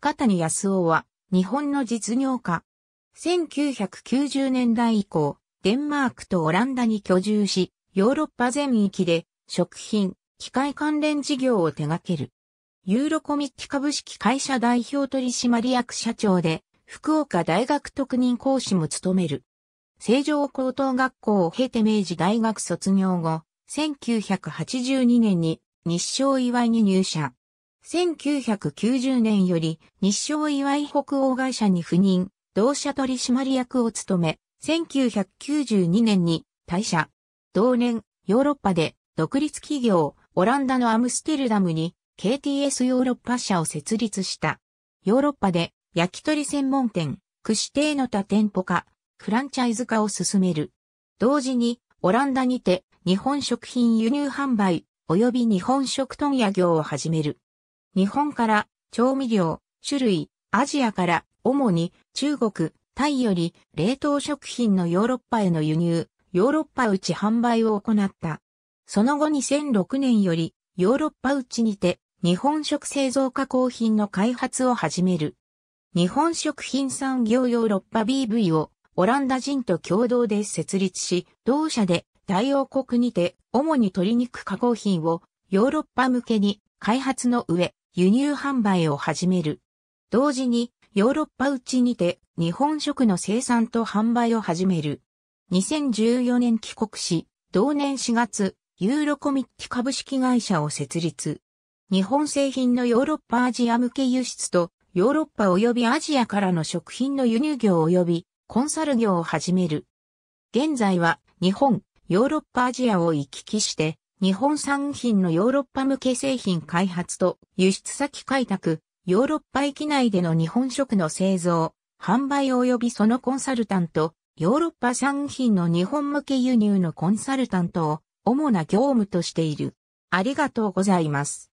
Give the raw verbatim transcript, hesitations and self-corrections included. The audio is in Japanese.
塚谷康夫は、日本の実業家。せんきゅうひゃくきゅうじゅうねんだい以降、デンマークとオランダに居住し、ヨーロッパ全域で、食品、機械関連事業を手掛ける。ユーロコミック株式会社代表取締役社長で、福岡大学特任講師も務める。成城高等学校を経て明治大学卒業後、せんきゅうひゃくはちじゅうにねんに日商岩井に入社。せんきゅうひゃくきゅうじゅうねんより日商岩井北欧会社に赴任、同社取締役を務め、せんきゅうひゃくきゅうじゅうにねんに退社。同年、ヨーロッパで独立企業、オランダのアムステルダムに ケーティーエス ヨーロッパ社を設立した。ヨーロッパで焼き鳥専門店、串亭の他店舗化、フランチャイズ化を進める。同時に、オランダにて日本食品輸入販売及び日本食問屋業を始める。日本から調味料、種類、アジアから主に中国、タイより冷凍食品のヨーロッパへの輸入、ヨーロッパ内販売を行った。その後にせんろくねんよりヨーロッパ内にて日本食製造加工品の開発を始める。日本食品産業ヨーロッパ ビーブイ をオランダ人と共同で設立し、同社で大王国にて主に鶏肉加工品をヨーロッパ向けに開発の上、輸入販売を始める。同時にヨーロッパ内にて日本食の生産と販売を始める。にせんじゅうよねん帰国し、同年しがつ、ユーロコミック株式会社を設立。日本製品のヨーロッパアジア向け輸出とヨーロッパ及びアジアからの食品の輸入業及びコンサル業を始める。現在は日本、ヨーロッパアジアを行き来して、日本産品のヨーロッパ向け製品開発と輸出先開拓、ヨーロッパ域内での日本食の製造、販売及びそのコンサルタント、ヨーロッパ産品の日本向け輸入のコンサルタントを主な業務としている。ありがとうございます。